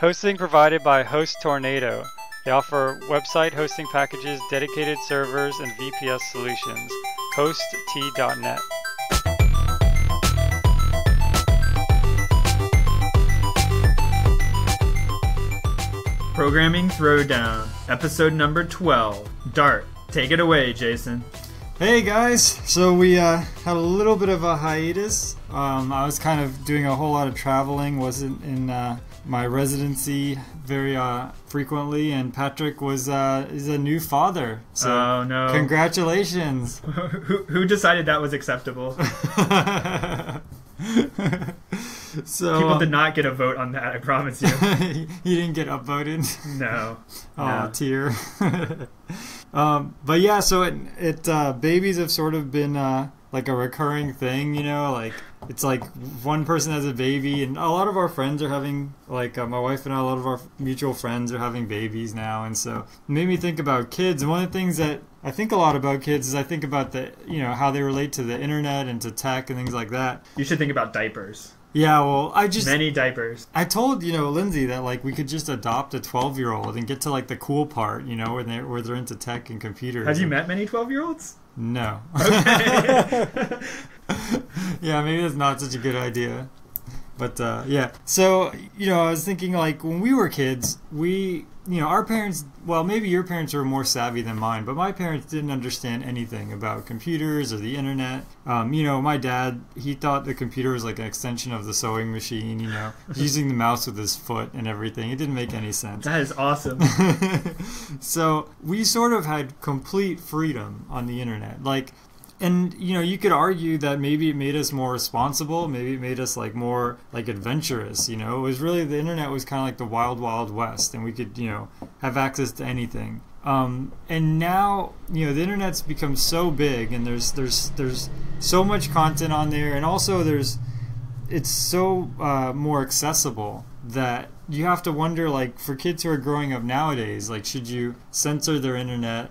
Hosting provided by Host Tornado. They offer website hosting packages, dedicated servers, and VPS solutions. HostT.net. Programming Throwdown, episode number 12. Dart, take it away, Jason. Hey guys, so we had a little bit of a hiatus. I was kind of doing a whole lot of traveling, wasn't in my residency very frequently, and Patrick is a new father. So oh no! Congratulations. Who decided that was acceptable? So people did not get a vote on that. I promise you. He didn't get upvoted. No. Oh, no. Tear. But yeah, so babies have sort of been like a recurring thing, you know, like it's like one person has a baby, and a lot of our friends are having, like my wife and I, a lot of our mutual friends are having babies now, and so it made me think about kids. And one of the things that I think a lot about kids is I think about the, you know, how they relate to the internet and to tech and things like that. You should think about diapers. Yeah, well, many diapers. I told, you know, Lindsay that, like, we could just adopt a 12-year-old and get to, like, the cool part, you know, where they're into tech and computers. Have you met many 12-year-olds? No. Okay. Yeah, maybe that's not such a good idea. But, yeah. So, you know, I was thinking, like, when we were kids, we... You know, our parents, well, maybe your parents were more savvy than mine, but my parents didn't understand anything about computers or the internet. You know, my dad, he thought the computer was like an extension of the sewing machine, you know, using the mouse with his foot and everything. It didn't make any sense. That is awesome. So we sort of had complete freedom on the internet. Like, and, you know, you could argue that maybe it made us more responsible. Maybe it made us, like, more, like, adventurous, you know. It was really, the internet was kind of like the wild, wild west, and we could, you know, have access to anything. And now, you know, the internet's become so big, and there's so much content on there, and also it's so more accessible that you have to wonder, like, for kids who are growing up nowadays, like, should you censor their internet,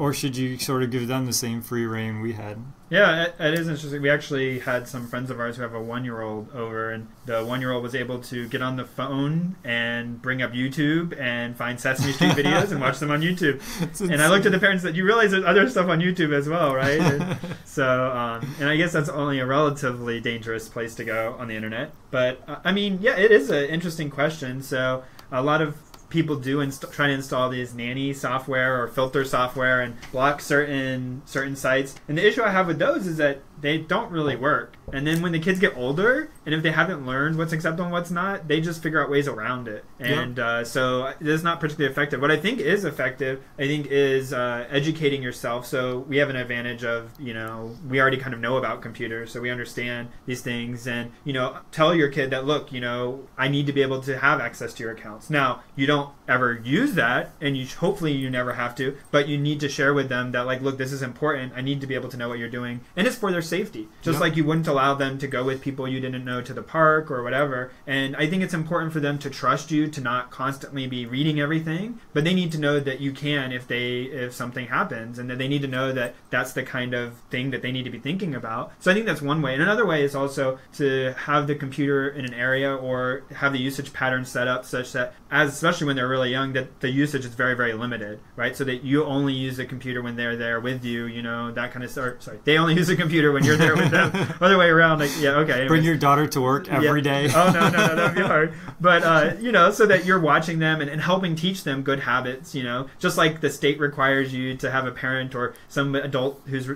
or should you sort of give them the same free reign we had? Yeah, it is interesting. We actually had some friends of ours who have a 1-year-old over, and the 1-year-old was able to get on the phone and bring up YouTube and find Sesame Street videos and watch them on YouTube. And I looked at the parents and said, you realize there's other stuff on YouTube as well, right? And so, and I guess that's only a relatively dangerous place to go on the internet. But, I mean, yeah, it is an interesting question. So a lot of people do try to install these nanny software or filter software and block certain sites. And the issue I have with those is that they don't really work. And then when the kids get older, and if they haven't learned what's acceptable and what's not, they just figure out ways around it. And so it is not particularly effective. What I think is effective, I think, is educating yourself. So we have an advantage of, you know, we already kind of know about computers, so we understand these things. And, you know, tell your kid that, look, you know, I need to be able to have access to your accounts. Now, you don't ever use that, and hopefully you never have to, but you need to share with them that, like, look, this is important. I need to be able to know what you're doing. And it's for their safety. Just like you wouldn't allow them to go with people you didn't know to the park or whatever. And I think it's important for them to trust you, to not constantly be reading everything, but they need to know that you can if something happens, and that they need to know that that's the kind of thing that they need to be thinking about. So I think that's one way. And another way is also to have the computer in an area or have the usage pattern set up such that, especially when they're really young, that the usage is very, very limited, right? So that you only use the computer when they're there with you, you know, that kind of stuff. Sorry, they only use the computer when you're there with them. Other way around, like, yeah, okay. Anyways. Bring your daughter to work every day. Oh, no, that'd be hard. But, you know, so that you're watching them and helping teach them good habits, you know, just like the state requires you to have a parent or some adult who's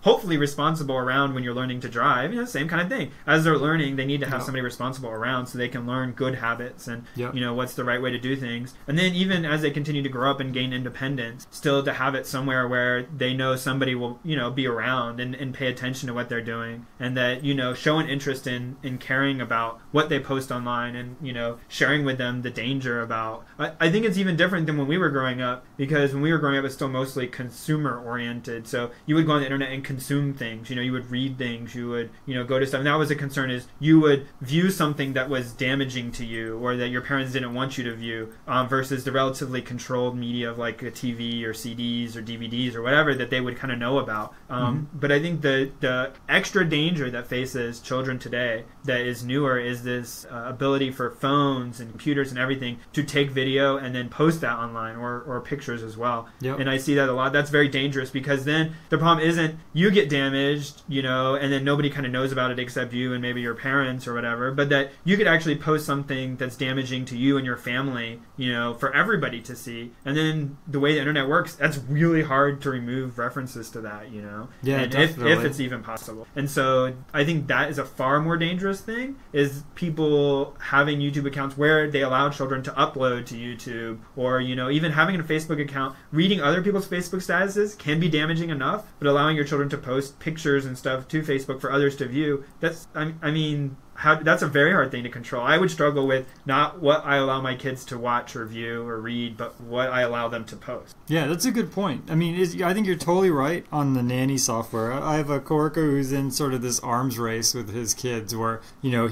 hopefully responsible around when you're learning to drive, you know, same kind of thing. As they're learning, they need to have somebody responsible around so they can learn good habits and, you know, what's the right way to do things. And then even as they continue to grow up and gain independence, still to have it somewhere where they know somebody will, you know, be around and pay attention to what they're doing, and that, you know, show an interest in caring about what they post online and, you know, sharing with them the danger about. I think it's even different than when we were growing up, because when we were growing up, it's still mostly consumer oriented. So you would go on the internet and consume things, you know, you would read things, you would, you know, go to stuff. And that was a concern, is you would view something that was damaging to you or that your parents didn't want you to view, versus the relatively controlled media of like a TV or CDs or DVDs or whatever that they would kind of know about. But I think the extra danger that faces children today that is newer is has this ability for phones and computers and everything to take video and then post that online, or pictures as well. Yep. And I see that a lot. That's very dangerous, because then the problem isn't you get damaged, you know, and then nobody kind of knows about it except you and maybe your parents or whatever, but that you could actually post something that's damaging to you and your family, you know, for everybody to see. And then the way the internet works, that's really hard to remove references to that, you know? Yeah, and if it's even possible. And so I think that is a far more dangerous thing, is people having YouTube accounts where they allow children to upload to YouTube, or, you know, even having a Facebook account. Reading other people's Facebook statuses can be damaging enough, but allowing your children to post pictures and stuff to Facebook for others to view, that's, I mean... that's a very hard thing to control. I would struggle with not what I allow my kids to watch or view or read, but what I allow them to post. Yeah, that's a good point. I mean, I think you're totally right on the nanny software. I have a coworker who's in sort of this arms race with his kids where, you know,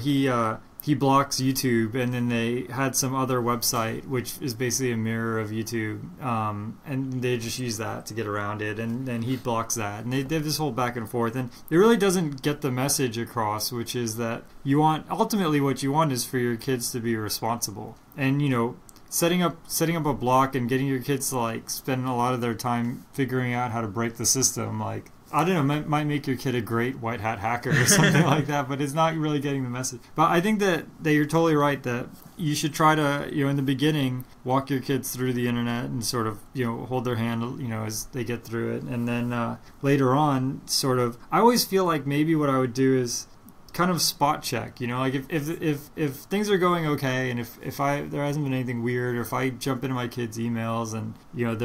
he blocks YouTube, and then they had some other website which is basically a mirror of YouTube, and they just use that to get around it, and then he blocks that, and they have this whole back and forth, and it really doesn't get the message across, which is that you want, ultimately what you want is for your kids to be responsible. And, you know, setting up a block and getting your kids to like spend a lot of their time figuring out how to break the system, like, I don't know, might make your kid a great white hat hacker or something like that, but it's not really getting the message. But I think that you're totally right, that you should try to, you know, in the beginning, walk your kids through the internet and sort of, you know, hold their hand, you know, as they get through it. And then later on, sort of, I always feel like maybe what I would do is kind of spot check, you know, like if things are going okay, and if there hasn't been anything weird, or if I jump into my kids' emails and, you know,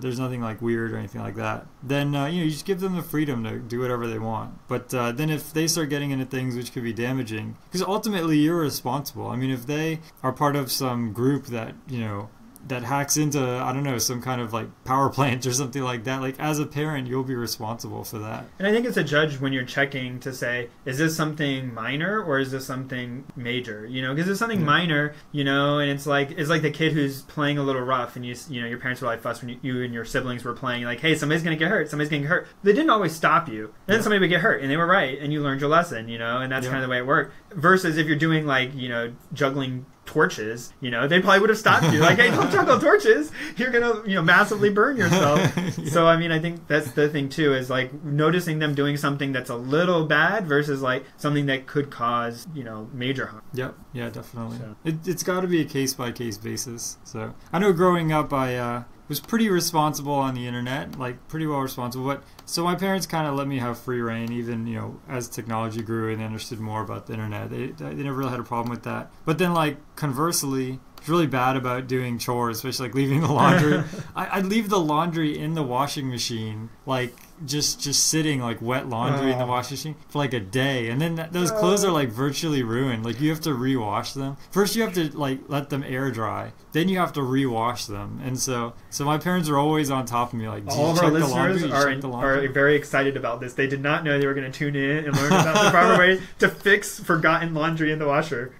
there's nothing like weird or anything like that, then you know, you just give them the freedom to do whatever they want. But then if they start getting into things which could be damaging, because ultimately you're responsible. I mean, if they are part of some group that, you know, that hacks into, I don't know, some kind of like power plant or something like that, like, as a parent, you'll be responsible for that. And I think it's a judge when you're checking to say, is this something minor or is this something major? You know, because it's something minor, you know, and it's like the kid who's playing a little rough, and you know, your parents were like fussed when you and your siblings were playing, like, hey, somebody's going to get hurt. Somebody's going to get hurt. They didn't always stop you. And then somebody would get hurt, and they were right, and you learned your lesson, you know, and that's kind of the way it worked. Versus if you're doing, like, you know, juggling torches, you know, they probably would have stopped you, like, hey, don't juggle torches, you're gonna, you know, massively burn yourself. So I mean, I think that's the thing too, is like noticing them doing something that's a little bad versus like something that could cause, you know, major harm. Yep. Yeah, definitely. So it's got to be a case-by-case basis. So I know growing up I was pretty responsible on the internet, like pretty well responsible, but so my parents kind of let me have free reign, even, you know, as technology grew and they understood more about the internet, they never really had a problem with that. But then, like, conversely, it's really bad about doing chores, especially like leaving the laundry. I'd leave the laundry in the washing machine, like just sitting, like wet laundry in the washing machine for like a day, and then those clothes are like virtually ruined. Like, you have to rewash them. First you have to like let them air dry, then you have to rewash them. And so my parents were always on top of me, like, do all you of check our the listeners laundry? are very excited about this. They did not know they were going to tune in and learn about the proper way to fix forgotten laundry in the washer.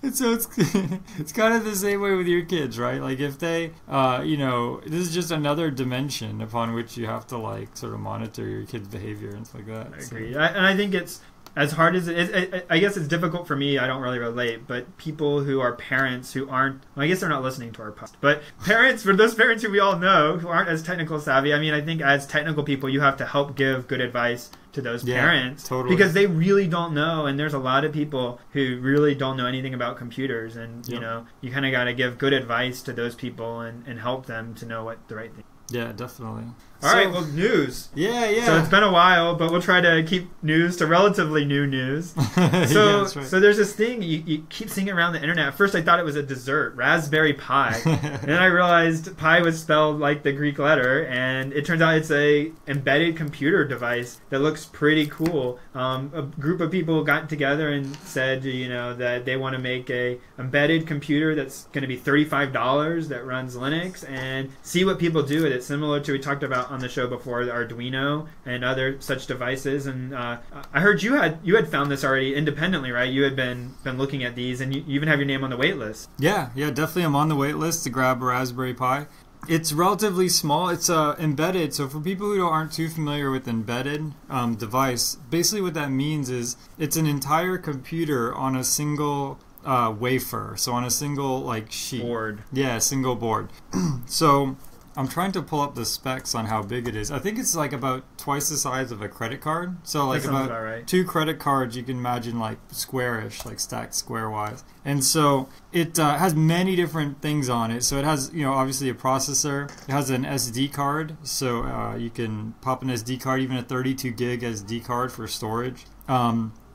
And so it's kind of the same way with your kids, right? Like, if they, you know, this is just another dimension upon which you have to, like, sort of monitor your kids' behavior and stuff like that. I agree. So. And I think it's, as hard as it is, I guess it's difficult for me, I don't really relate, but people who are parents who aren't, well, I guess they're not listening to our podcast, but parents, for those parents who we all know who aren't as technical savvy, I mean, I think as technical people, you have to help give good advice to those parents, totally. Because they really don't know, and there's a lot of people who really don't know anything about computers, and you know, you kind of got to give good advice to those people and help them to know what the right thing. Yeah, definitely. All right, well, news. Yeah. So it's been a while, but we'll try to keep news to relatively new news. So, yeah, that's right. So there's this thing you keep seeing around the internet. At first, I thought it was a dessert, Raspberry Pi. And then I realized Pi was spelled like the Greek letter, and it turns out it's a embedded computer device that looks pretty cool. A group of people got together and said, you know, that they want to make a embedded computer that's going to be $35 that runs Linux, and see what people do with it. Similar to we talked about on the show before, the Arduino and other such devices. And I heard you had found this already independently, right? You had been looking at these, and you even have your name on the wait list. Yeah, definitely I'm on the wait list to grab a Raspberry Pi. It's relatively small. It's embedded. So for people who aren't too familiar with embedded device, basically what that means is it's an entire computer on a single wafer. So on a single like sheet. Board. Yeah, single board. So I'm trying to pull up the specs on how big it is. I think it's like about twice the size of a credit card. So like about right. Two credit cards, you can imagine like squarish, like stacked square-wise. And so it has many different things on it. So it has, you know, obviously a processor. It has an SD card. So you can pop an SD card, even a 32 gig SD card for storage.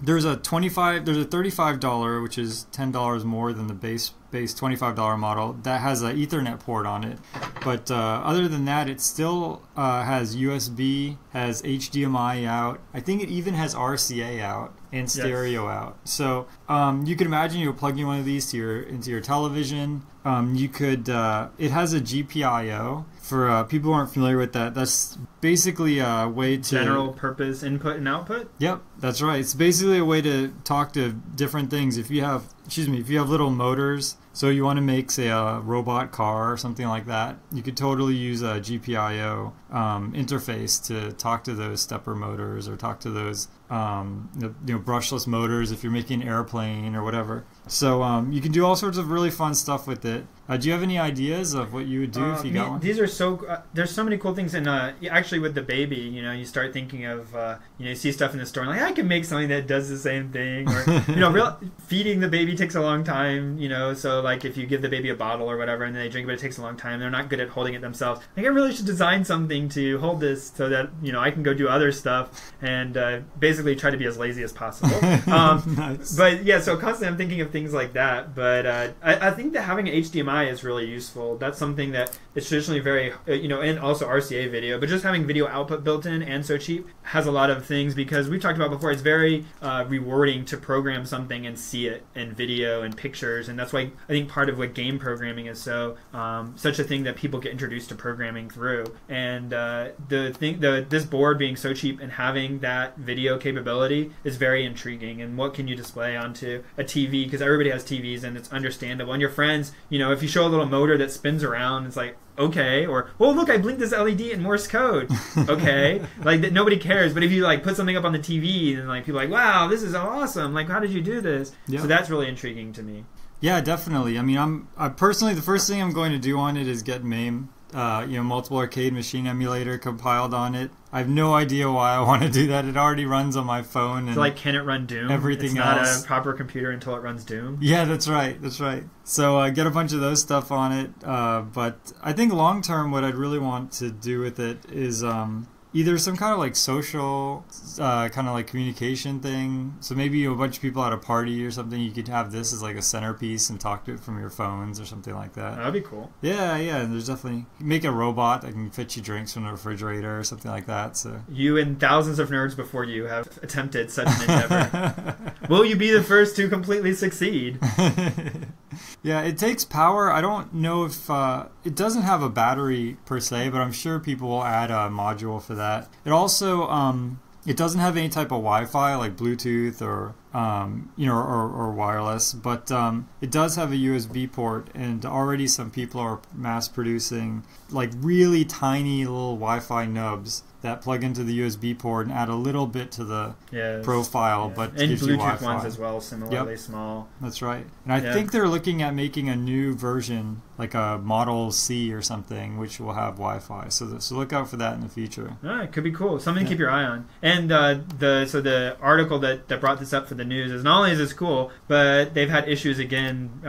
There's a $35, which is $10 more than the base $25 model that has an Ethernet port on it. But other than that, it still has USB, has HDMI out. I think it even has RCA out and stereo out. So you can imagine you're plugging one of these to your into your television. You could. It has a GPIO. For people who aren't familiar with that, that's basically a way to... General purpose input and output? Yep, that's right. It's basically a way to talk to different things. If you have, if you have little motors, so you want to make, say, a robot car or something like that, you could totally use a GPIO interface to talk to those stepper motors or talk to those you know, brushless motors if you're making an airplane or whatever. So you can do all sorts of really fun stuff with it. Do you have any ideas of what you would do if you got one? These are so there's so many cool things, and actually with the baby, you know, you start thinking of you know, you see stuff in the store and like I can make something that does the same thing, or you know, feeding the baby takes a long time, you know, so like if you give the baby a bottle or whatever and they drink, but it takes a long time, they're not good at holding it themselves. Like I really should design something to hold this so that you know I can go do other stuff and basically try to be as lazy as possible. Nice. But yeah, so constantly I'm thinking of things like that. But I think that having an HDMI is really useful. That's something that is traditionally very, you know, and also RCA video, but just having video output built in and so cheap has a lot of things, because we've talked about before, it's very rewarding to program something and see it in video and pictures, and that's why I think part of what game programming is so such a thing that people get introduced to programming through. And this board being so cheap and having that video capability is very intriguing, and what can you display onto a TV, because everybody has TVs and it's understandable, and your friends, you know, if you show a little motor that spins around, it's like, okay, or, oh, look, I blinked this LED in Morse code. Okay. Like, that nobody cares. But if you, like, put something up on the TV, and, like, people are like, wow, this is awesome. Like, how did you do this? Yeah. So that's really intriguing to me. Yeah, definitely. I mean, I personally, the first thing I'm going to do on it is get MAME, you know, multiple arcade machine emulator compiled on it. I have no idea why I want to do that. It already runs on my phone. And so, like, can it run Doom? Everything else. It's not a proper computer until it runs Doom. Yeah, that's right. That's right. So get a bunch of those stuff on it. But I think long term, what I'd really want to do with it is either some kind of like social, kind of like communication thing. So maybe you have a bunch of people at a party or something. You could have this as like a centerpiece and talk to it from your phones or something like that. That'd be cool. Yeah, yeah. There's definitely, make a robot that can fetch you drinks from the refrigerator or something like that. So you and thousands of nerds before you have attempted such an endeavor. Will you be the first to completely succeed? Yeah, it takes power. I don't know if it doesn't have a battery per se, but I'm sure people will add a module for that. It also it doesn't have any type of Wi-Fi like Bluetooth or you know, or wireless, but it does have a USB port, and already some people are mass producing like really tiny little Wi-Fi nubs that plug into the USB port and add a little bit to the profile, but and gives Bluetooth you Wi-Fi. Ones as well, similarly small. That's right. And I think they're looking at making a new version, like a Model C or something, which will have Wi-Fi. So look out for that in the future. All right, could be cool. Something to keep your eye on. And so the article that brought this up for the news is, not only is this cool, but they've had issues again.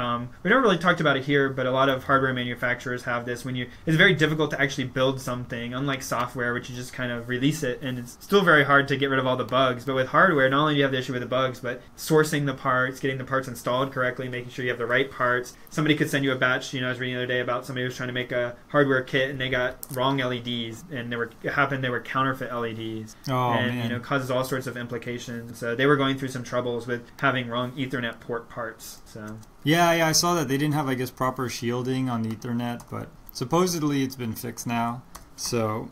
We never really talked about it here, but a lot of hardware manufacturers have this. It's very difficult to actually build something, unlike software, which you just kind of release it, and it's still very hard to get rid of all the bugs. But with hardware, not only do you have the issue with the bugs, but sourcing the parts, getting the parts installed correctly, making sure you have the right parts. Somebody could send you a batch. You know, I was reading the other day about somebody who was trying to make a hardware kit, and they got wrong LEDs, and they were counterfeit LEDs. Oh, and man. You know, causes all sorts of implications. So they were going through some troubles with having wrong Ethernet port parts. So yeah, I saw that they didn't have, I guess, proper shielding on the Ethernet, but supposedly it's been fixed now. So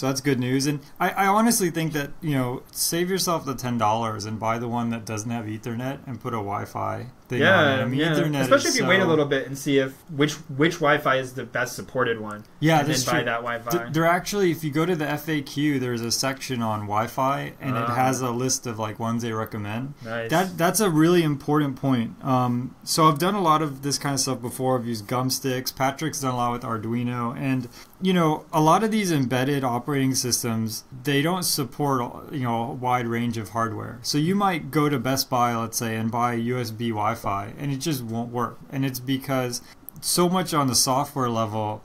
that's good news. And I honestly think that, you know, save yourself the $10 and buy the one that doesn't have Ethernet and put a Wi-Fi thing on it. I mean, Ethernet, especially if you wait a little bit and see if which Wi-Fi is the best supported one. Yeah, and that's then buy that Wi-Fi. There actually, if you go to the FAQ, there's a section on Wi-Fi, and it has a list of like ones they recommend. Nice. That's a really important point. So I've done a lot of this kind of stuff before. I've used gum sticks. Patrick's done a lot with Arduino, and you know, a lot of these embedded operating systems, they don't support, you know, a wide range of hardware. So you might go to Best Buy, let's say, and buy USB Wi-Fi, and it just won't work. And it's because so much on the software level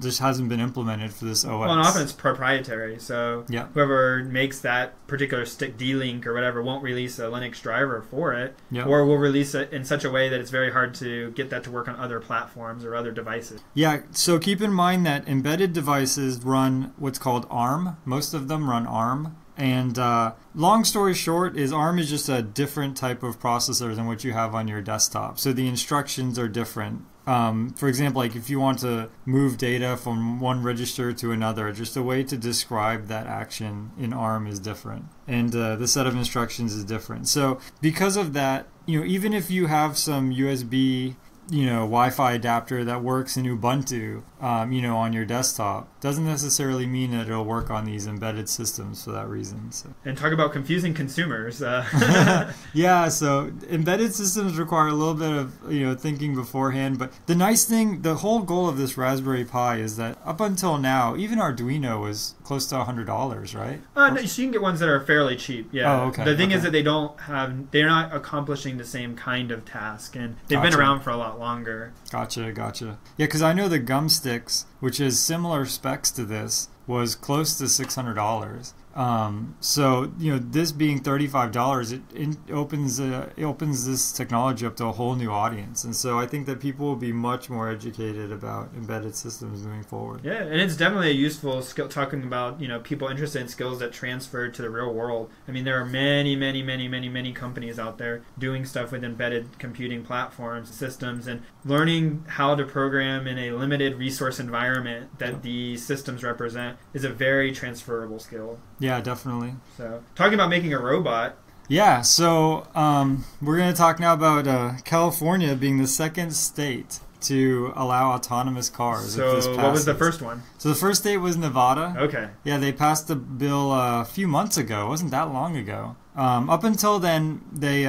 just hasn't been implemented for this OS. Well, and often it's proprietary. So whoever makes that particular stick, D-Link or whatever, won't release a Linux driver for it, or will release it in such a way that it's very hard to get that to work on other platforms or other devices. Yeah, so keep in mind that embedded devices run what's called ARM. Most of them run ARM. And long story short is ARM is just a different type of processor than what you have on your desktop. So the instructions are different. For example, like if you want to move data from one register to another, just the way to describe that action in ARM is different. And the set of instructions is different. So because of that, you know, even if you have some USB, you know, Wi-Fi adapter that works in Ubuntu, you know, on your desktop, doesn't necessarily mean that it'll work on these embedded systems for that reason. So. And talk about confusing consumers. Yeah, so embedded systems require a little bit of, you know, thinking beforehand. But the nice thing, the whole goal of this Raspberry Pi is that up until now, even Arduino was close to $100, right? No, so you can get ones that are fairly cheap. Yeah. Oh, okay. The thing is that they don't have, they're not accomplishing the same kind of task, and they've been around for a lot longer. Gotcha. Yeah, because I know the gum sticks, which is similar specs to this, was close to $600. So you know, this being $35, it opens this technology up to a whole new audience, and so I think that people will be much more educated about embedded systems moving forward. Yeah, and it's definitely a useful skill. Talking about, you know, people interested in skills that transfer to the real world. I mean, there are many companies out there doing stuff with embedded computing platforms, systems, and learning how to program in a limited resource environment that the systems represent is a very transferable skill. Yeah, definitely. So, talking about making a robot. Yeah, so we're going to talk now about California being the second state to allow autonomous cars. So, what was the first one? So, the first state was Nevada. Okay. Yeah, they passed the bill a few months ago. It wasn't that long ago. Up until then, they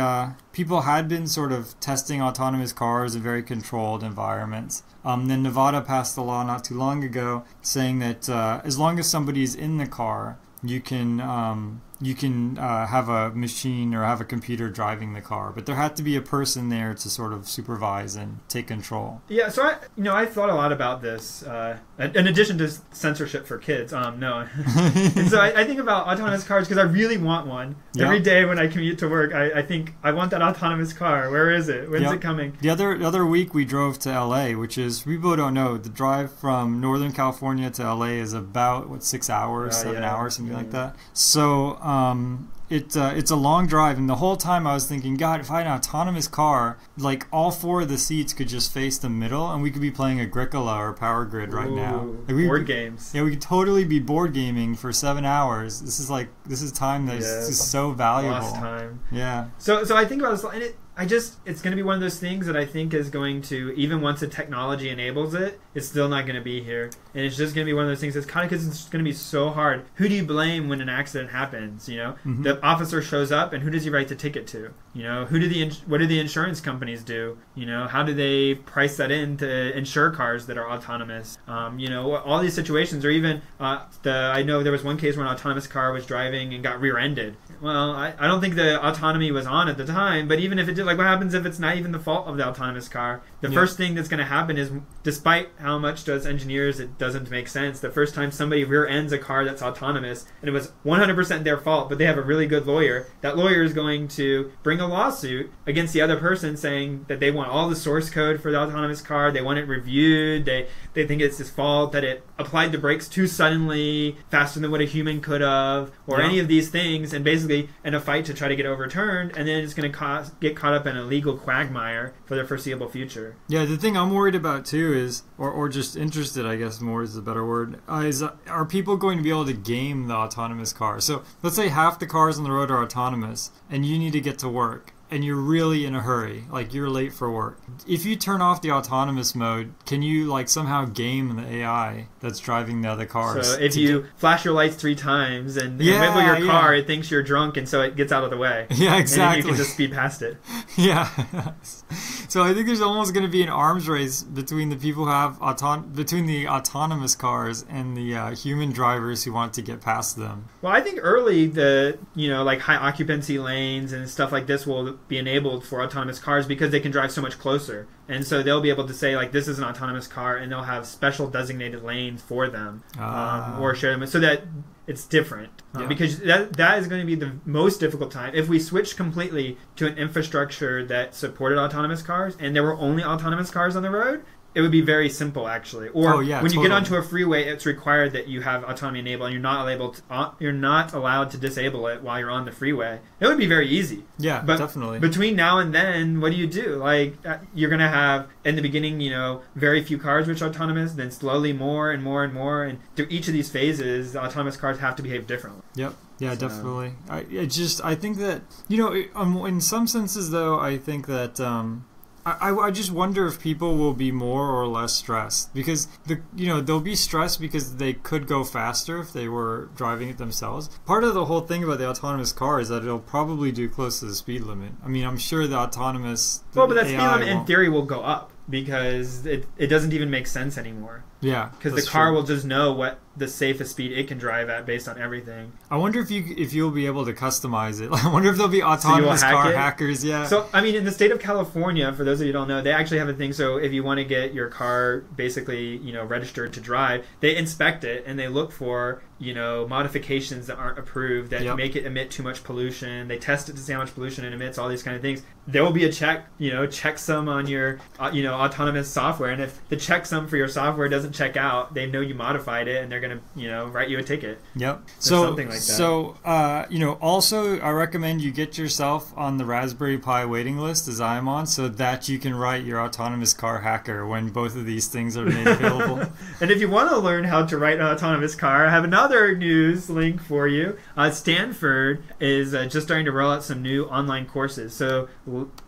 people had been sort of testing autonomous cars in very controlled environments. Then Nevada passed a law not too long ago saying that as long as somebody's in the car, you can have a machine or have a computer driving the car, but there had to be a person there to sort of supervise and take control. Yeah, so I thought a lot about this, in addition to censorship for kids. And so I think about autonomous cars because I really want one. Yep. Every day when I commute to work, I think, I want that autonomous car. Where is it? When's it coming? The other week we drove to LA, which is, people don't know, the drive from Northern California to LA is about, what, 6 hours, 7 hours, something like that. So, it's a long drive, and the whole time I was thinking, God, if I had an autonomous car, like all four of the seats could just face the middle, and we could be playing Agricola or Power Grid right now. Like board games. Yeah, we could totally be board gaming for 7 hours. This is time that is just so valuable. Lost time. Yeah. So I think about this, and it's going to be one of those things that I think is going to, even once the technology enables it, it's still not going to be here. And it's just going to be one of those things that's kind of, because it's going to be so hard. Who do you blame when an accident happens? You know, the officer shows up, and who does he write the ticket to? You know, what do the insurance companies do? You know, how do they price that in to insure cars that are autonomous? You know, all these situations, or even I know there was one case where an autonomous car was driving and got rear-ended. Well, I don't think the autonomy was on at the time, but even if it did, like, what happens if it's not even the fault of the autonomous car? The first thing that's going to happen is, despite how much to us engineers it doesn't make sense, the first time somebody rear-ends a car that's autonomous, and it was 100% their fault, but they have a really good lawyer, that lawyer is going to bring a lawsuit against the other person saying that they want all the source code for the autonomous car, they want it reviewed, they think it's his fault that it applied the brakes too suddenly, faster than what a human could have, or any of these things, and basically in a fight to try to get overturned, and then it's going to get caught up in a legal quagmire for the foreseeable future. Yeah, the thing I'm worried about too is, or just interested, I guess more is the better word, is are people going to be able to game the autonomous car? So let's say half the cars on the road are autonomous, and you need to get to work. and you're really in a hurry, like you're late for work. If you turn off the autonomous mode, can you like somehow game the AI that's driving the other cars? So if you flash your lights 3 times and wiggle your car, it thinks you're drunk and so it gets out of the way. Yeah, exactly. And you can just speed past it. Yeah. So I think there's almost going to be an arms race between the people who have between the autonomous cars and the human drivers who want to get past them. Well, I think early the, you know, like high occupancy lanes and stuff like this will be enabled for autonomous cars because they can drive so much closer. And so they'll be able to say, like, this is an autonomous car, and they'll have special designated lanes for them or share them so that it's different. Because that is going to be the most difficult time. If we switched completely to an infrastructure that supported autonomous cars and there were only autonomous cars on the road, it would be very simple, actually. Or when you get onto a freeway, it's required that you have autonomy enabled, and you're not allowed to disable it while you're on the freeway. It would be very easy. Yeah, but definitely. Between now and then, what do you do? Like, you're gonna have in the beginning, you know, very few cars which are autonomous, then slowly more and more and more, and through each of these phases, autonomous cars have to behave differently. Yep. Yeah, so. Definitely. I think that, you know, in some senses though, I think that. I just wonder if people will be more or less stressed because they'll be stressed because they could go faster if they were driving it themselves. Part of the whole thing about the autonomous car is that it'll probably do close to the speed limit. I mean, I'm sure the autonomous but that speed limit in theory will go up because it doesn't even make sense anymore. Yeah, because the car will just know what the safest speed it can drive at based on everything. I wonder if you'll be able to customize it. I wonder if there'll be autonomous car hackers. Yeah. So I mean, in the state of California, for those of you who don't know, they actually have a thing. So if you want to get your car basically registered to drive, they inspect it and they look for modifications that aren't approved that make it emit too much pollution. They test it to see how much pollution it emits. All these kind of things. There will be a checksum on your autonomous software, and if the checksum for your software doesn't check out, they know you modified it and they're gonna write you a ticket. Yep. So something like that. So also I recommend you get yourself on the Raspberry Pi waiting list as I'm on, so that you can write your autonomous car hacker when both of these things are made available. And if you want to learn how to write an autonomous car, I have another news link for you. Stanford is just starting to roll out some new online courses. So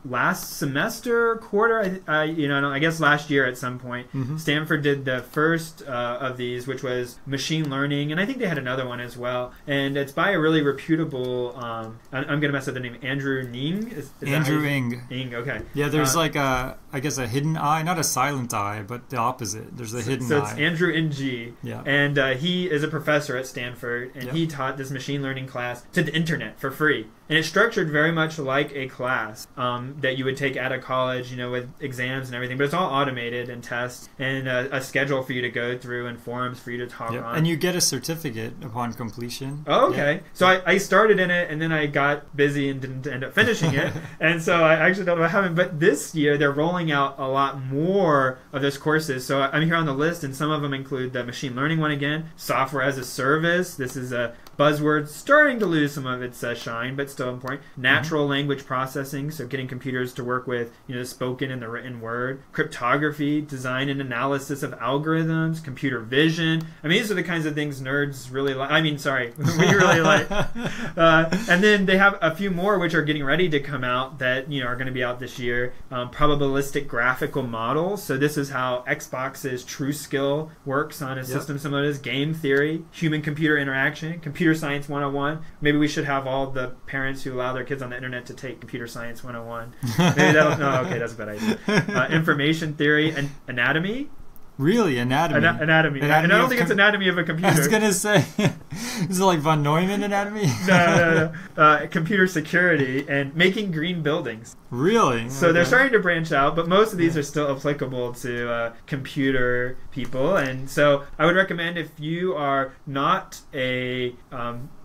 last semester, quarter, I guess last year at some point, Stanford did the first of these, which was machine learning, and I think they had another one as well, and it's by a really reputable I'm gonna mess up the name, Andrew Ng. Andrew Ng, okay. Yeah, there's like I guess a hidden eye, not a silent eye, but the opposite. There's a hidden eye. So it's Andrew Ng. Yeah. And he is a professor at Stanford, and he taught this machine learning class to the internet for free. And it's structured very much like a class that you would take out of college, with exams and everything. But it's all automated and tests and a schedule for you to go through and forums for you to talk on. And you get a certificate upon completion. Oh, okay. Yeah. So I started in it, and then I got busy and didn't end up finishing it. And so I actually don't know what happened. But this year, they're rolling out a lot more of those courses. So I'm here on the list, and some of them include the machine learning one again, software as a service. This is a buzzword starting to lose some of its shine, but still important. Natural language processing, so getting computers to work with the spoken and the written word. Cryptography, design and analysis of algorithms, computer vision. I mean, these are the kinds of things nerds really like. I mean, sorry, we really like. And then they have a few more which are getting ready to come out that are going to be out this year. Probabilistic graphical models. So this is how Xbox's TrueSkill works on a system similar to this. Game theory, human-computer interaction, computer science 101. Maybe we should have all the parents who allow their kids on the internet to take computer science 101. Maybe that'll, no, okay, that's a bad idea. Information theory and anatomy. Really? Anatomy? Anatomy. And I don't think it's anatomy of a computer. I was going to say, is it like von Neumann anatomy? No. Computer security and making green buildings. Really? So they're starting to branch out, but most of these are still applicable to computer people. And so I would recommend, if you are not a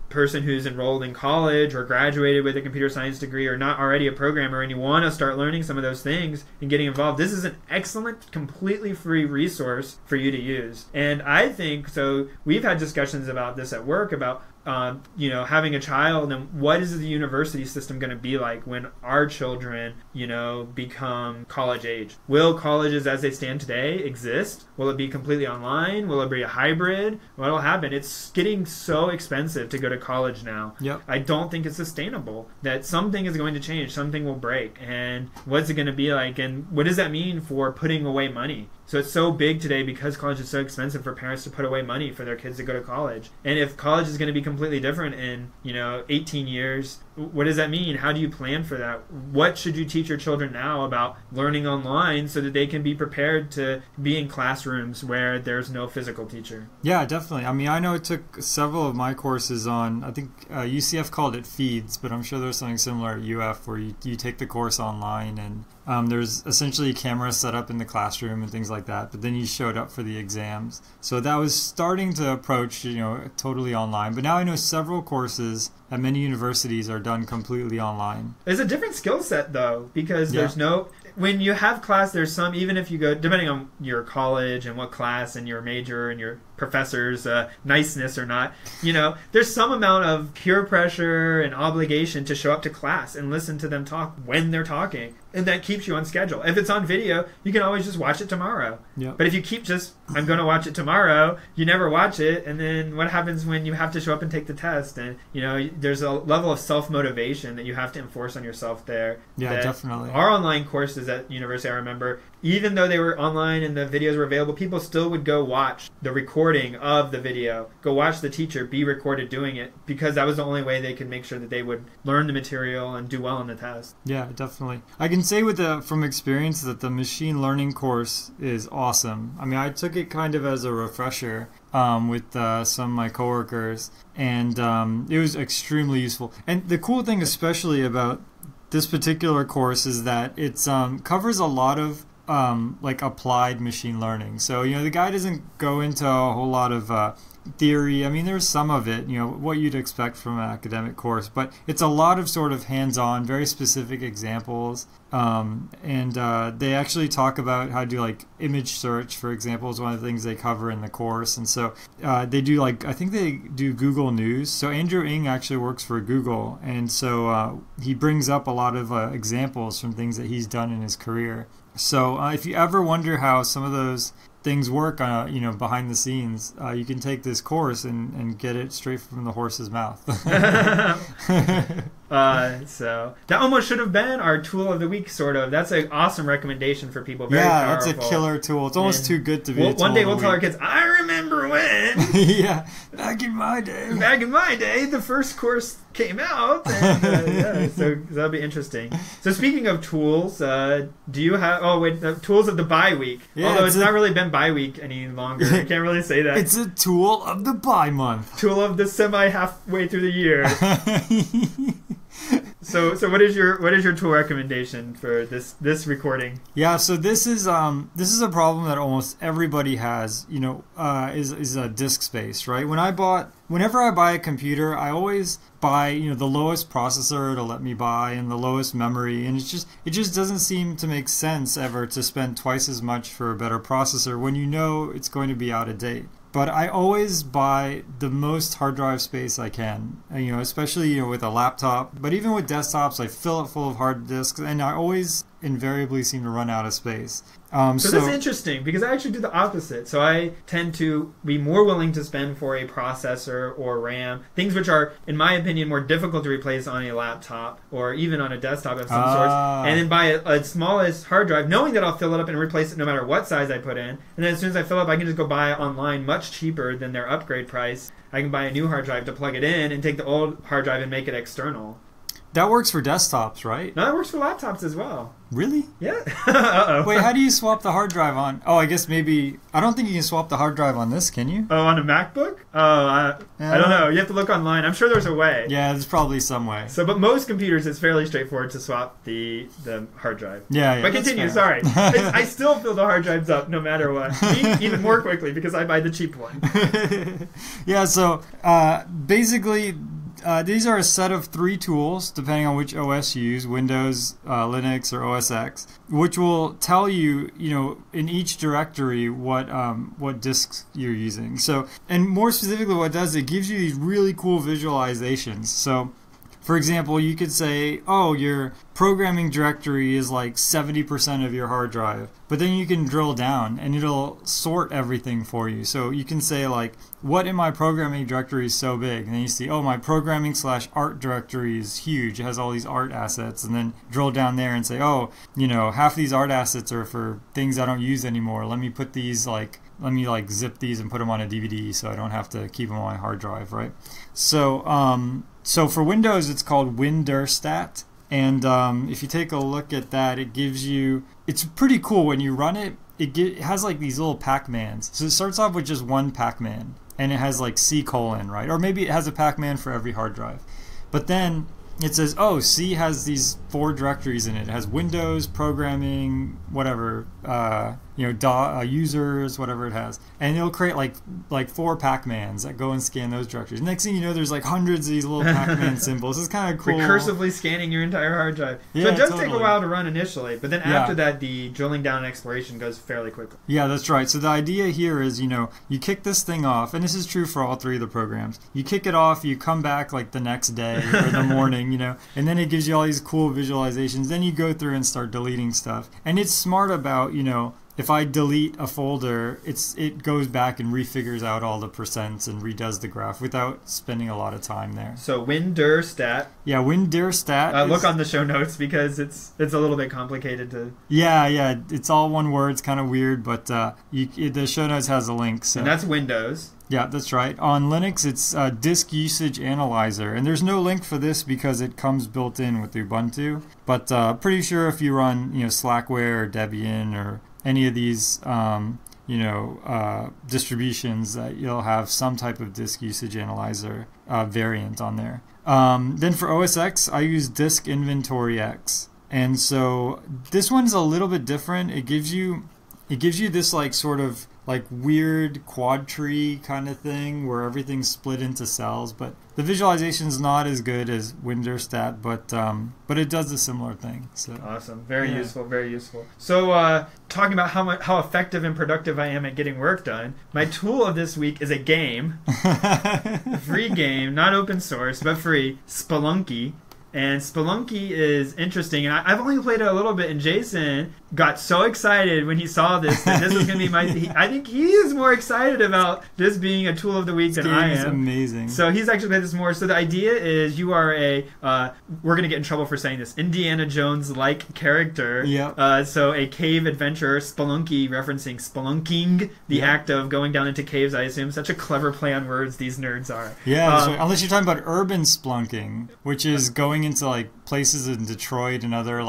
person who's enrolled in college or graduated with a computer science degree or not already a programmer, and you want to start learning some of those things and getting involved, this is an excellent, completely free resource for you to use. And I think, so we've had discussions about this at work, about having a child, and what is the university system going to be like when our children, become college age? Will colleges as they stand today exist? Will it be completely online? Will it be a hybrid? What will happen? It's getting so expensive to go to college now. Yep. I don't think it's sustainable. That something is going to change. Something will break. And what's it going to be like? And what does that mean for putting away money? So it's so big today because college is so expensive for parents to put away money for their kids to go to college. And if college is going to be completely different in, 18 years, what does that mean? How do you plan for that? What should you teach your children now about learning online so that they can be prepared to be in classrooms where there's no physical teacher? Yeah, definitely. I mean, I know it took several of my courses on, I think UCF called it feeds, but I'm sure there's something similar at UF where you take the course online and there's essentially cameras set up in the classroom and things like that, but then you showed up for the exams. So that was starting to approach, totally online. But now I know several courses at many universities are done completely online. It's a different skill set though, because there's no, when you have class, there's some, even if you go, depending on your college and what class and your major and your professor's niceness or not, there's some amount of peer pressure and obligation to show up to class and listen to them talk when they're talking. And that keeps you on schedule. If it's on video, you can always just watch it tomorrow. Yep. But if you keep just, I'm going to watch it tomorrow, you never watch it. And then what happens when you have to show up and take the test? And, there's a level of self-motivation that you have to enforce on yourself there. Yeah, definitely. Our online courses at university, I remember, even though they were online and the videos were available, people still would go watch the recording of the video, go watch the teacher be recorded doing it, because that was the only way they could make sure that they would learn the material and do well on the test. Yeah, definitely. I can say from experience that the machine learning course is awesome. I mean, I took it kind of as a refresher with some of my coworkers, and it was extremely useful. And the cool thing especially about this particular course is that it covers a lot of like applied machine learning. So, the guy doesn't go into a whole lot of theory. I mean, there's some of it, what you'd expect from an academic course, but it's a lot of sort of hands-on, very specific examples. And they actually talk about how to do like image search, for example, is one of the things they cover in the course. And so they do like, I think they do Google News. So Andrew Ng actually works for Google. And so he brings up a lot of examples from things that he's done in his career. So if you ever wonder how some of those things work, behind the scenes, you can take this course and get it straight from the horse's mouth. So that almost should have been our tool of the week, sort of. That's an awesome recommendation for people. Very powerful. That's a killer tool. It's almost too good to be a tool. One day we'll tell our kids, I remember when. Yeah, back in my day. Back in my day, the first course came out. And, so that'll be interesting. So speaking of tools, do you have? Oh wait, the tools of the bye week. Yeah, although it's not really been bye week any longer. I can't really say that. It's a tool of the bye month. Tool of the semi halfway through the year. So what is your tool recommendation for this recording? Yeah, so this is a problem that almost everybody has. Is a disk space, right? Whenever I buy a computer, I always buy the lowest processor it'll let me buy and the lowest memory, and it just doesn't seem to make sense ever to spend twice as much for a better processor when it's going to be out of date. But I always buy the most hard drive space I can, especially with a laptop. But even with desktops, I fill it full of hard disks, and I always invariably seem to run out of space. So this is interesting because I actually do the opposite. So I tend to be more willing to spend for a processor or RAM, things which are, in my opinion, more difficult to replace on a laptop or even on a desktop of some sort. And then buy a smallest hard drive, knowing that I'll fill it up and replace it no matter what size I put in. And then as soon as I fill up, I can just go buy it online much cheaper than their upgrade price. I can buy a new hard drive to plug it in and take the old hard drive and make it external. That works for desktops, right? No, that works for laptops as well. Really? Yeah. Uh-oh. Wait, how do you swap the hard drive on? Oh, I guess maybe... I don't think you can swap the hard drive on this, can you? Oh, on a MacBook? Oh, I don't know. You have to look online. I'm sure there's a way. Yeah, there's probably some way. So, but most computers, it's fairly straightforward to swap the hard drive. Yeah. But continue, sorry. I still fill the hard drives up no matter what. Even more quickly because I buy the cheap one. Yeah, so basically... These are a set of three tools, depending on which OS you use, Windows, Linux, or OS X, which will tell you, in each directory what disks you're using. So, and more specifically, what it does, it gives you these really cool visualizations. So, for example, you could say, oh, your programming directory is like 70% of your hard drive. But then you can drill down and it'll sort everything for you. So you can say, like, what in my programming directory is so big? And then you see, oh, my programming/art directory is huge. It has all these art assets. And then drill down there and say, oh, half these art assets are for things I don't use anymore. Let me put these, let me zip these and put them on a DVD so I don't have to keep them on my hard drive, right? So, so for Windows, it's called WinDirStat, and if you take a look at that, it gives you, it's pretty cool when you run it, it has like these little Pac-Mans. So it starts off with just one Pac-Man, and it has like C:, right? Or maybe it has a Pac-Man for every hard drive. But then it says, oh, C has these 4 directories in it. It has Windows, programming, whatever, users, whatever it has. And it'll create like 4 Pac-Mans that go and scan those directories. Next thing you know, there's like hundreds of these little Pac-Man symbols. It's kind of cool. Recursively scanning your entire hard drive. Yeah, so it does take a while to run initially, but then after that, the drilling down and exploration goes fairly quickly. Yeah, that's right. So the idea here is, you kick this thing off, and this is true for all 3 of the programs. You kick it off, you come back like the next day or the morning, and then it gives you all these cool visualizations. Then you go through and start deleting stuff. And it's smart about, if I delete a folder, it goes back and refigures out all the percents and redoes the graph without spending a lot of time there. So WinDirStat. Yeah, WinDirStat. Look on the show notes because it's a little bit complicated to. Yeah, it's all one word. It's kind of weird, but the show notes has a link. So. And that's Windows. Yeah, that's right. On Linux, it's Disk Usage Analyzer. And there's no link for this because it comes built in with Ubuntu. But pretty sure if you run, Slackware or Debian or any of these, distributions, that you'll have some type of Disk Usage Analyzer variant on there. Then for OS X, I use Disk Inventory X. And so this one's a little bit different. It gives you this sort of weird quad tree kind of thing where everything's split into cells, but the visualization's not as good as WinDirStat, but it does a similar thing. So awesome, very useful. So talking about how effective and productive I am at getting work done, my tool of this week is a game, a free game, not open source but free, Spelunky. And Spelunky is interesting, and I've only played it a little bit, and Jason got so excited when he saw this that this was going to be my... I think he is more excited about this being a tool of the week than I am. This game is amazing. So he's actually played this more. So the idea is you are a... we're going to get in trouble for saying this. Indiana Jones-like character. Yep. So a cave adventurer, Spelunky, referencing spelunking, the act of going down into caves, I assume. Such a clever play on words these nerds are. Yeah, unless you're talking about urban spelunking, which is going into places in Detroit and other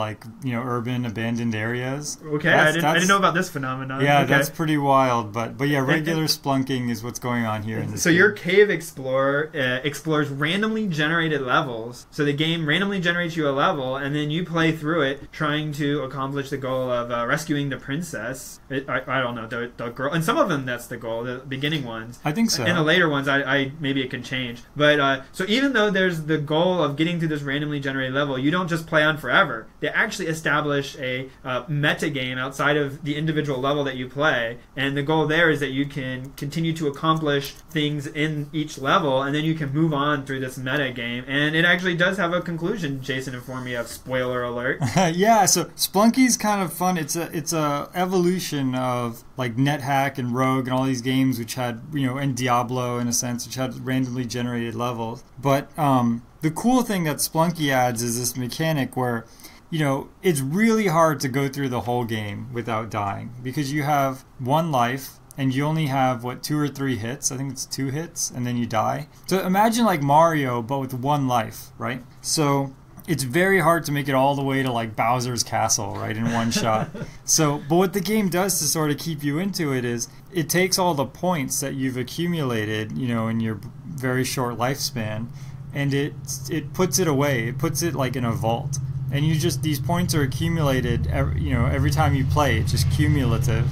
urban abandoned areas. Okay, I didn't know about this phenomenon. Yeah, that's pretty wild, but yeah, regular spelunking is what's going on here. So your cave explorer explores randomly generated levels. So the game randomly generates you a level, and then you play through it trying to accomplish the goal of rescuing the princess. I don't know, the girl, and some of them that's the goal, the beginning ones. I think so. And the later ones, I maybe it can change. But so even though there's the goal of getting to this randomly generated level, you don't just play on forever. They actually establish a meta game outside of the individual level that you play, and the goal there is that you can continue to accomplish things in each level, and then you can move on through this meta game. And it actually does have a conclusion. Jason informed me of, spoiler alert. Yeah, so Spelunky's kind of fun. It's a evolution of like NetHack and Rogue and all these games which had and Diablo in a sense, which had randomly generated levels, but the cool thing that Spelunky adds is this mechanic where, it's really hard to go through the whole game without dying because you have one life and you only have, 2 or 3 hits? I think it's 2 hits, and then you die. So imagine like Mario, but with 1 life, right? So it's very hard to make it all the way to like Bowser's Castle, right, in 1 shot. So, but what the game does to sort of keep you into it is it takes all the points that you've accumulated, in your very short lifespan, and it puts it away. It puts it like in a vault, and these points are accumulated every time you play. It's just cumulative,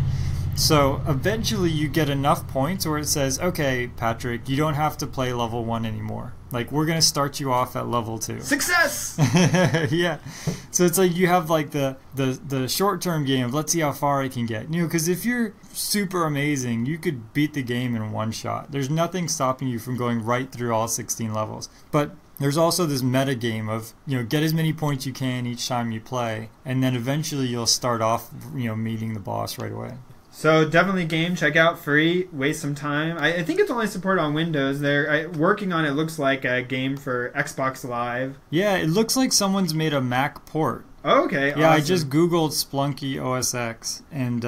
So eventually you get enough points where it says, okay, Patrick, you don't have to play level 1 anymore. Like, we're going to start you off at level 2. Success! Yeah. So it's like you have like the short-term game of let's see how far I can get. You know, because if you're super amazing, you could beat the game in one shot. There's nothing stopping you from going right through all 16 levels. But there's also this meta game of, you know, get as many points you can each time you play, and then eventually you'll start off, you know, meeting the boss right away. So definitely game, check out free, waste some time. I think it's only supported on Windows. They're working on, it looks like, a game for Xbox Live. Yeah, it looks like someone's made a Mac port. Oh, okay. Yeah, awesome. I just Googled Splunky OS X, and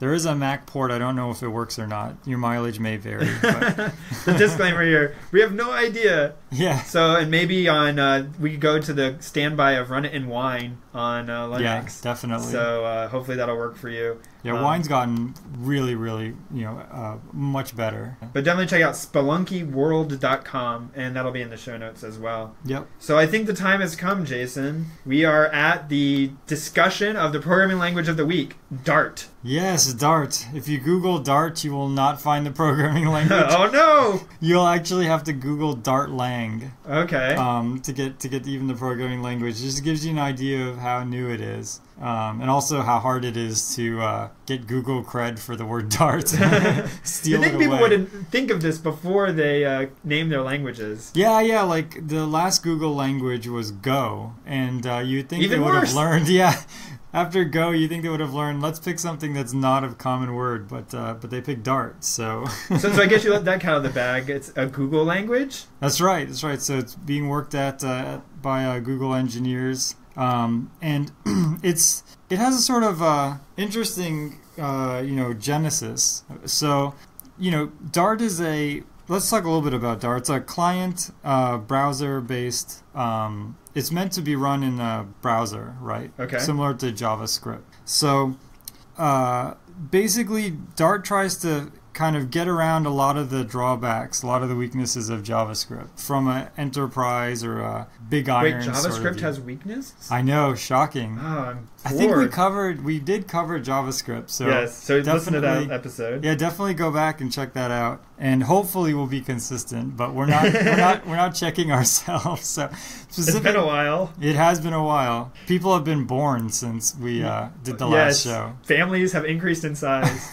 there is a Mac port. I don't know if it works or not. Your mileage may vary. But. The disclaimer here: we have no idea. Yeah. So, and maybe on we could go to the standby of Run It in Wine on Linux. Yeah, definitely. So hopefully that'll work for you. Yeah, Wine's gotten really, really, you know, much better. But definitely check out SpelunkyWorld.com, and that'll be in the show notes as well. Yep. So I think the time has come, Jason. We are at the discussion of the programming language of the week, Dart. Yes, Dart. If you Google Dart, you will not find the programming language. Oh no! You'll actually have to Google Dart Lang. Okay. To get even the programming language. It just gives you an idea of how new it is, and also how hard it is to get Google cred for the word Dart. Steal it away. I think people would think of this before they name their languages. Yeah, yeah. Like the last Google language was Go, and you'd think even they would have learned. Yeah. After Go, you think they would have learned, let's pick something that's not a common word, but they picked Dart, so... so I guess you let that cat out of the bag. It's a Google language? That's right, that's right. So it's being worked at by Google engineers, and it has a sort of interesting, you know, genesis. So, you know, Dart is a... Let's talk a little bit about Dart. It's a client, browser-based... it's meant to be run in a browser, right? Okay. Similar to JavaScript. So basically, Dart tries to kind of get around a lot of the drawbacks, a lot of the weaknesses of JavaScript from an enterprise or a big iron. Wait, JavaScript sort of has weaknesses? I know, shocking. Oh, I'm bored. I think we did cover JavaScript. So yes, so listen to that episode. Yeah, definitely go back and check that out. And hopefully we'll be consistent, but we're not checking ourselves. So it's been a while. It has been a while. People have been born since we did the last show. Families have increased in size.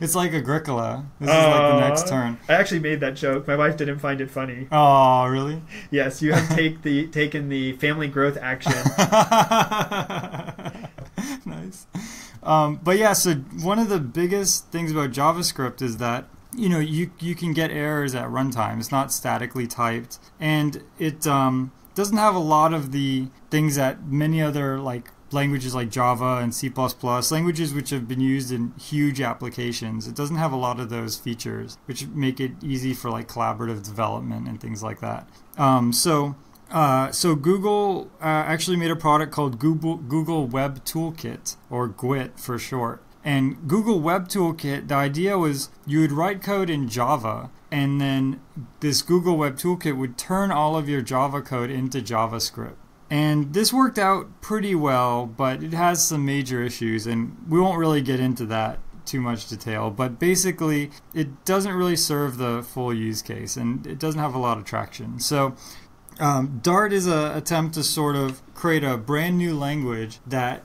It's like Agricola. This is like the next turn. I actually made that joke. My wife didn't find it funny. Oh, really? Yes, you have taken the family growth action. Nice. But yeah, so one of the biggest things about JavaScript is that, you know, you can get errors at runtime. It's not statically typed, and it doesn't have a lot of the things that many other languages like Java and C++, languages which have been used in huge applications. It doesn't have a lot of those features, which make it easy for like collaborative development and things like that. So Google actually made a product called Google Web Toolkit, or GWT for short. And Google Web Toolkit, the idea was you would write code in Java, and then this Google Web Toolkit would turn all of your Java code into JavaScript. And this worked out pretty well, but it has some major issues, and we won't really get into that too much detail. But basically, it doesn't really serve the full use case, and it doesn't have a lot of traction. So Dart is an attempt to sort of create a brand new language that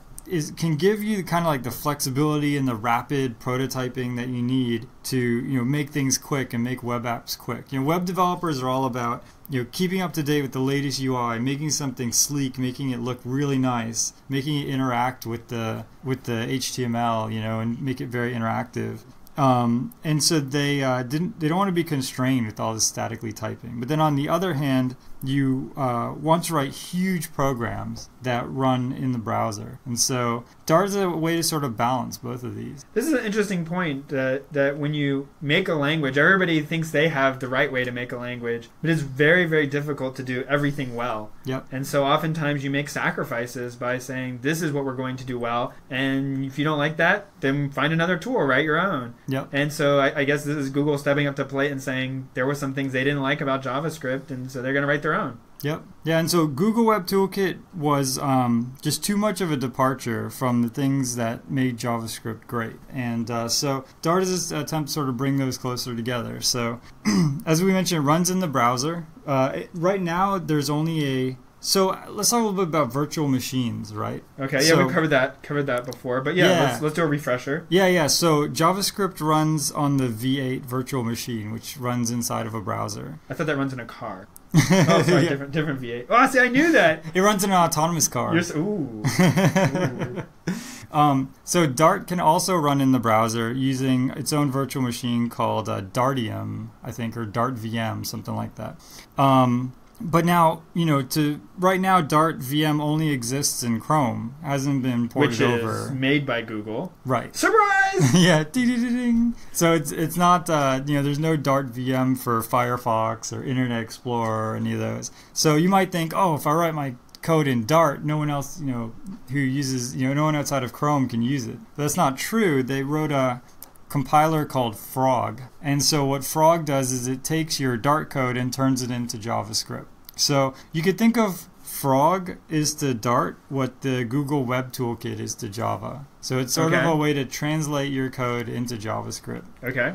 can give you kind of like the flexibility and the rapid prototyping that you need to, you know, make things quick and make web apps quick. You know, web developers are all about, you know, keeping up to date with the latest UI, making something sleek, making it look really nice, making it interact with the HTML, you know, and make it very interactive. And so they don't want to be constrained with all this statically typing. But then on the other hand, you want to write huge programs that run in the browser. And so Dart is a way to sort of balance both of these. This is an interesting point that when you make a language, everybody thinks they have the right way to make a language, but it's very, very difficult to do everything well. Yep. And so oftentimes you make sacrifices by saying, this is what we're going to do well, and if you don't like that, then find another tool, write your own. Yep. And so I guess this is Google stepping up to the plate and saying there were some things they didn't like about JavaScript, and so they're going to write their own. Yep. Yeah, and so Google Web Toolkit was just too much of a departure from the things that made JavaScript great. And so Dart is an attempt to sort of bring those closer together. So as we mentioned, it runs in the browser. Right now, there's only a... So let's talk a little bit about virtual machines, right? Okay, yeah, so, we covered that before, but yeah, let's do a refresher. Yeah. So JavaScript runs on the V8 virtual machine, which runs inside of a browser. I thought that runs in a car. Oh, sorry, yeah. different V8. Oh, see, I knew that. It runs in an autonomous car. You're so, ooh. Ooh. So Dart can also run in the browser using its own virtual machine called Dartium, I think, or Dart VM, something like that. But now, you know, right now Dart VM only exists in Chrome, hasn't been ported over. Which is made by Google. Right. Surprise! Yeah, ding. So it's not, you know, there's no Dart VM for Firefox or Internet Explorer or any of those. So you might think, oh, if I write my code in Dart, no one else, you know, who uses, you know, no one outside of Chrome can use it. But that's not true. They wrote a compiler called Frog. And so what Frog does is it takes your Dart code and turns it into JavaScript. So you could think of Frog is to Dart what the Google Web Toolkit is to Java. So it's sort of a way to translate your code into JavaScript. Okay.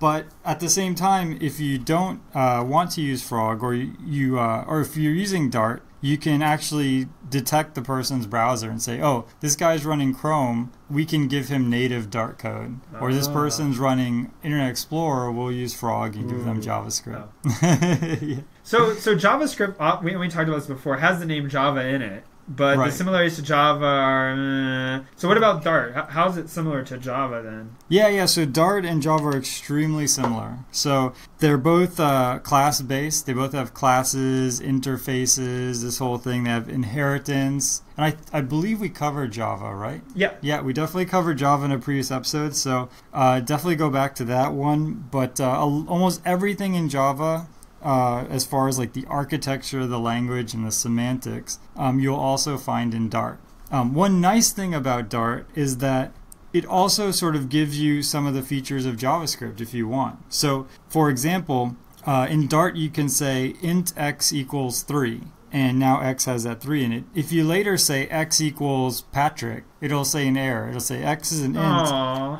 But at the same time, if you don't want to use Frog, or or if you're using Dart, you can actually detect the person's browser and say, oh, this guy's running Chrome, we can give him native Dart code. Or this person's running Internet Explorer, we'll use Frog and give them JavaScript. Oh. Yeah. So JavaScript, we talked about this before, has the name Java in it, but the similarities to Java are... So what about Dart? How is it similar to Java then? Yeah, so Dart and Java are extremely similar. So they're both class-based. They both have classes, interfaces, this whole thing. They have inheritance. And I believe we covered Java, right? Yeah. Yeah, we definitely covered Java in a previous episode, so definitely go back to that one. But almost everything in Java... as far as like the architecture, the language, and the semantics, you'll also find in Dart. One nice thing about Dart is that it also sort of gives you some of the features of JavaScript if you want. So, for example, in Dart you can say int x equals 3, and now x has that 3 in it. If you later say x equals Patrick, it'll say an error. It'll say x is an int,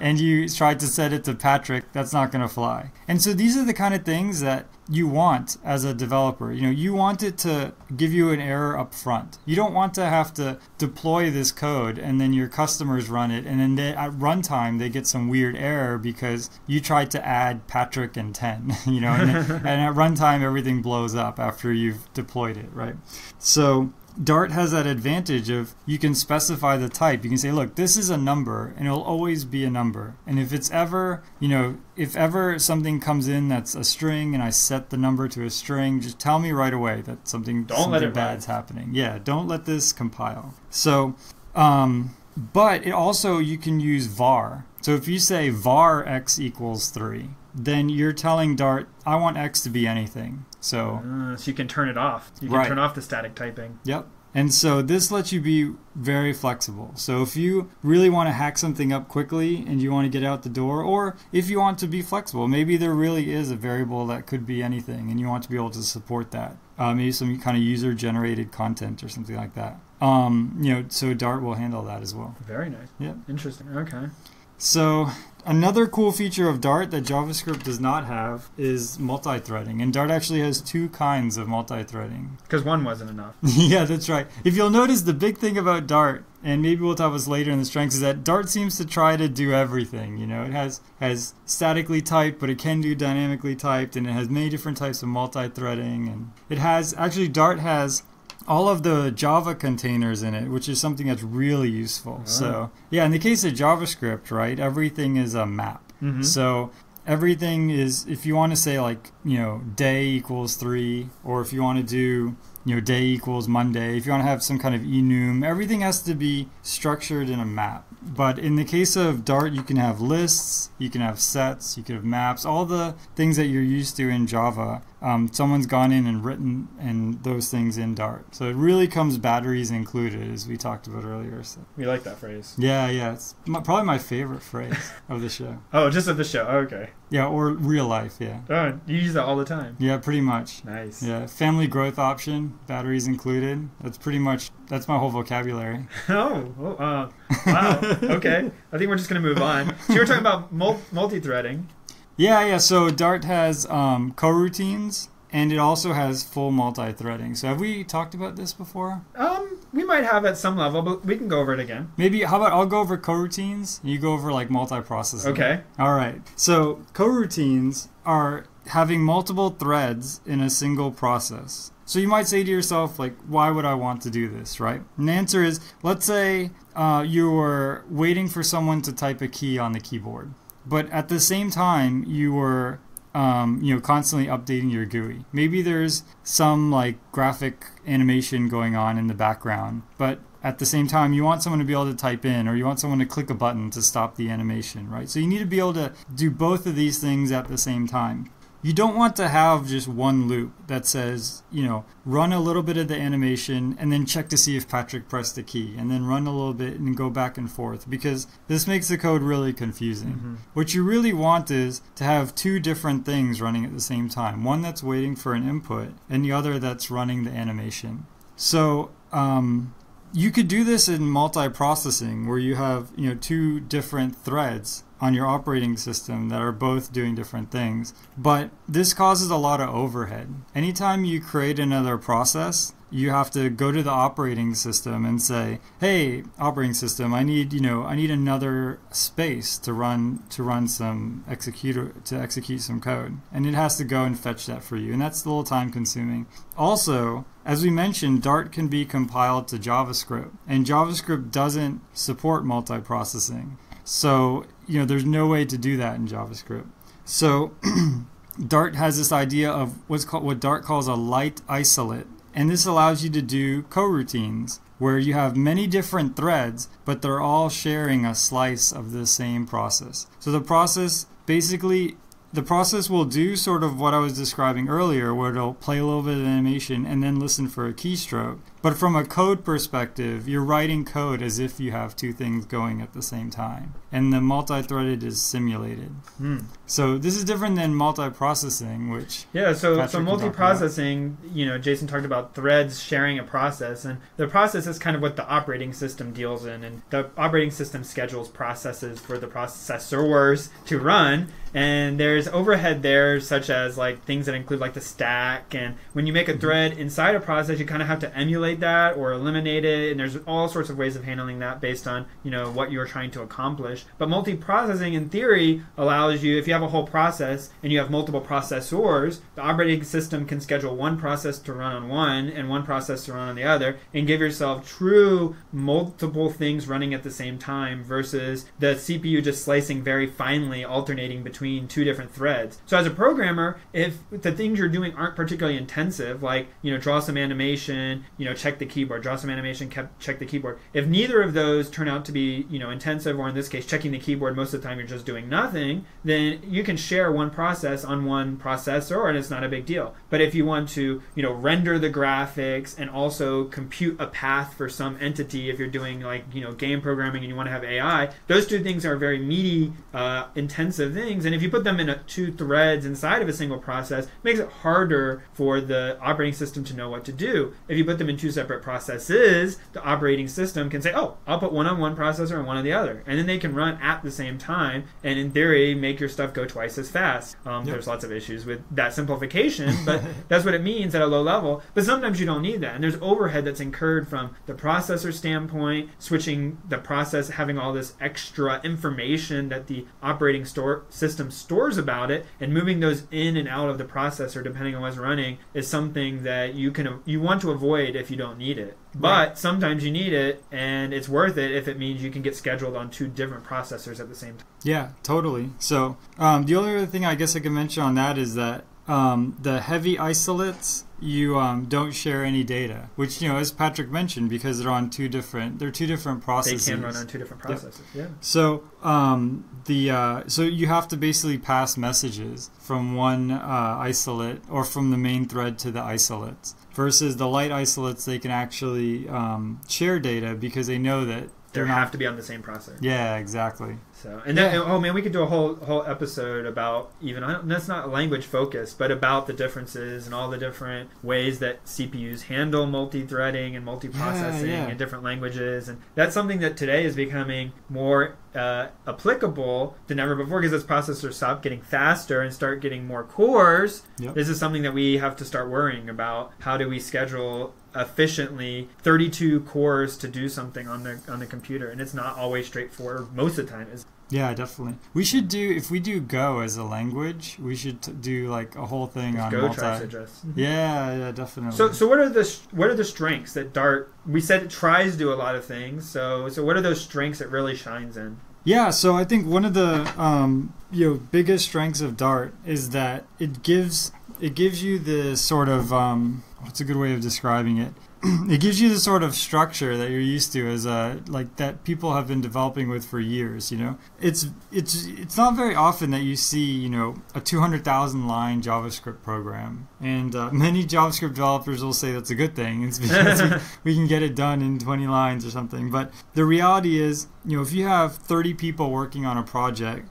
and you tried to set it to Patrick. That's not going to fly. And so these are the kind of things that you want as a developer. You know, you want it to give you an error up front. You don't want to have to deploy this code and then your customers run it and then they, at runtime they get some weird error because you tried to add Patrick and 10, you know, and, and at runtime everything blows up after you've deployed it, right? So Dart has that advantage of you can specify the type. You can say, look, this is a number, and it'll always be a number. And if it's ever, you know, if ever something comes in that's a string and I set the number to a string, just tell me right away that something bad's happening. Yeah, don't let this compile. So, but it also, you can use var. So if you say var x equals 3, then you're telling Dart, I want x to be anything. So you can turn it off. You can turn off the static typing. Yep. And so this lets you be very flexible. So if you really want to hack something up quickly and you want to get out the door, or if you want to be flexible, maybe there really is a variable that could be anything and you want to be able to support that. Maybe some kind of user-generated content or something like that. You know, so Dart will handle that as well. Very nice. Yep. Interesting. Okay. So another cool feature of Dart that JavaScript does not have is multi-threading. And Dart actually has two kinds of multi-threading. Because one wasn't enough. Yeah, that's right. If you'll notice, the big thing about Dart, and maybe we'll talk about this later in the strengths, is that Dart seems to try to do everything. You know, it has statically typed, but it can do dynamically typed, and it has many different types of multi-threading. And it has, actually, Dart has all of the Java containers in it, which is something that's really useful. Right. So, yeah, in the case of JavaScript, right, everything is a map. Mm-hmm. So everything is, if you want to say, like, you know, day equals 3, or if you want to do, you know, day equals Monday, if you want to have some kind of enum, everything has to be structured in a map. But in the case of Dart, you can have lists, you can have sets, you can have maps, all the things that you're used to in Java someone's gone in and written those things in Dart. So it really comes batteries included, as we talked about earlier. So. We like that phrase. Yeah, yeah. It's probably my favorite phrase of the show. Oh, just of the show. Oh, okay. Yeah, or real life, yeah. Oh, you use that all the time. Yeah, pretty much. Nice. Yeah, family growth option, batteries included. That's pretty much, that's my whole vocabulary. Oh, wow. Okay. I think we're just going to move on. So you were talking about multi-threading. Yeah, yeah. So Dart has coroutines, and it also has full multi-threading. So have we talked about this before? We might have at some level, but we can go over it again. Maybe, how about I'll go over coroutines, you go over like multi-processing. Okay. All right. So coroutines are having multiple threads in a single process. So you might say to yourself, like, why would I want to do this, right? And the answer is, let's say you were waiting for someone to type a key on the keyboard, but at the same time you were constantly updating your GUI. Maybe there's some like graphic animation going on in the background, but at the same time you want someone to be able to type in, or you want someone to click a button to stop the animation, right? So you need to be able to do both of these things at the same time. You don't want to have just one loop that says, you know, run a little bit of the animation and then check to see if Patrick pressed the key, and then run a little bit and go back and forth, because this makes the code really confusing. Mm-hmm. What you really want is to have two different things running at the same time. One that's waiting for an input and the other that's running the animation. So you could do this in multi-processing, where you have, you know, two different threads on your operating system that are both doing different things. But this causes a lot of overhead. Anytime you create another process, you have to go to the operating system and say, hey, operating system, I need another space to run some execute some code. And it has to go and fetch that for you. And that's a little time consuming. Also, as we mentioned, Dart can be compiled to JavaScript, and JavaScript doesn't support multiprocessing. So, you know, there's no way to do that in JavaScript. So Dart has this idea of what Dart calls a light isolate. And this allows you to do coroutines, where you have many different threads, but they're all sharing a slice of the same process. So the process, basically, the process will do sort of what I was describing earlier, where it'll play a little bit of animation and then listen for a keystroke. But from a code perspective, you're writing code as if you have two things going at the same time. And the multi-threaded is simulated. Mm. So this is different than multi-processing, which... Yeah, so multi-processing, you know, Jason talked about threads sharing a process. And the process is kind of what the operating system deals in. And the operating system schedules processes for the processors to run. And there's overhead there, such as like things that include like the stack. And when you make a thread inside a process, you kind of have to emulate that or eliminate it, and there's all sorts of ways of handling that based on, you know, what you're trying to accomplish. But multiprocessing in theory allows you, if you have a whole process and you have multiple processors, the operating system can schedule one process to run on one and one process to run on the other, and give yourself true multiple things running at the same time, versus the CPU just slicing very finely, alternating between two different threads. So as a programmer, if the things you're doing aren't particularly intensive, like, you know, draw some animation, you know, check the keyboard, draw some animation, check the keyboard. If neither of those turn out to be, you know, intensive, or in this case, checking the keyboard, most of the time you're just doing nothing, then you can share one process on one processor and it's not a big deal. But if you want to, you know, render the graphics and also compute a path for some entity, if you're doing like, you know, game programming and you want to have AI, those two things are very meaty, intensive things. And if you put them in two threads inside of a single process, it makes it harder for the operating system to know what to do. If you put them in two separate processes, the operating system can say, oh, I'll put one on one processor and one on the other. And then they can run at the same time, and in theory, make your stuff go twice as fast. Yep. There's lots of issues with that simplification, but that's what it means at a low level. But sometimes you don't need that. And there's overhead that's incurred from the processor standpoint, switching the process, having all this extra information that the operating system stores about it, and moving those in and out of the processor depending on what's running is something that you want to avoid if you don't need it. But right, sometimes you need it, and it's worth it if it means you can get scheduled on two different processors at the same time. Yeah, totally. So the only other thing I guess I can mention on that is that the heavy isolates, you don't share any data, which, you know, as Patrick mentioned, because they're two different processes. They can run on two different processes. Yep. Yeah. So the so you have to basically pass messages from one isolate or from the main thread to the isolates. Versus the light isolates, they can actually share data because they know that they have to be on the same processor. Yeah, exactly. So, and yeah. That, oh man, we could do a whole episode about even that's not language focused, but about the differences and all the different ways that CPUs handle multi-threading and multi-processing in different languages, and that's something that today is becoming more applicable than ever before because as processors stop getting faster and start getting more cores. Yep. This is something that we have to start worrying about. How do we schedule efficiently 32 cores to do something on the computer? And it's not always straightforward. Most of the time is. Yeah, definitely. We should do, if we do Go as a language, we should do like a whole thing on Go tries to address. Yeah, yeah, definitely. So what are the strengths that Dart? We said it tries to do a lot of things. So what are those strengths it really shines in? Yeah, so I think one of the biggest strengths of Dart is that it gives you the sort of what's a good way of describing it? It gives you the sort of structure that you're used to, as that people have been developing with for years. You know, it's not very often that you see a 200,000 line JavaScript program, and many JavaScript developers will say that's a good thing. It's because we can get it done in 20 lines or something. But the reality is, if you have 30 people working on a project,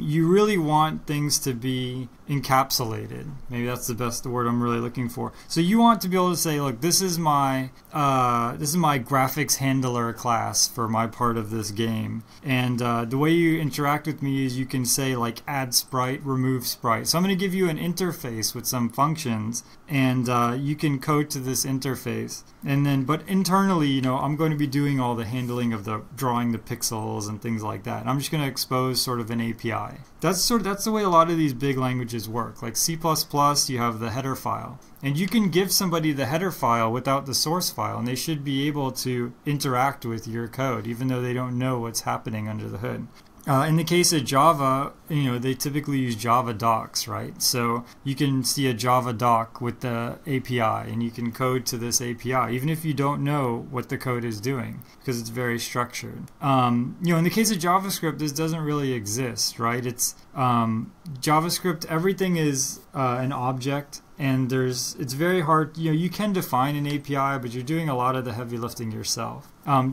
you really want things to be encapsulated. Maybe that's the best word I'm really looking for. So you want to be able to say, look, this is my graphics handler class for my part of this game, and the way you interact with me is you can say like add sprite, remove sprite. So I'm going to give you an interface with some functions, and you can code to this interface, and then but internally, I'm going to be doing all the handling of the drawing the pixels and things like that. And I'm just going to expose sort of an API. That's the way a lot of these big languages work. Like C++, you have the header file. And you can give somebody the header file without the source file, and they should be able to interact with your code, even though they don't know what's happening under the hood. In the case of Java, they typically use Java docs, right? So you can see a Java doc with the API, and you can code to this API, even if you don't know what the code is doing, because it's very structured. In the case of JavaScript, this doesn't really exist, right? It's JavaScript, everything is an object. And it's very hard, you can define an API, but you're doing a lot of the heavy lifting yourself.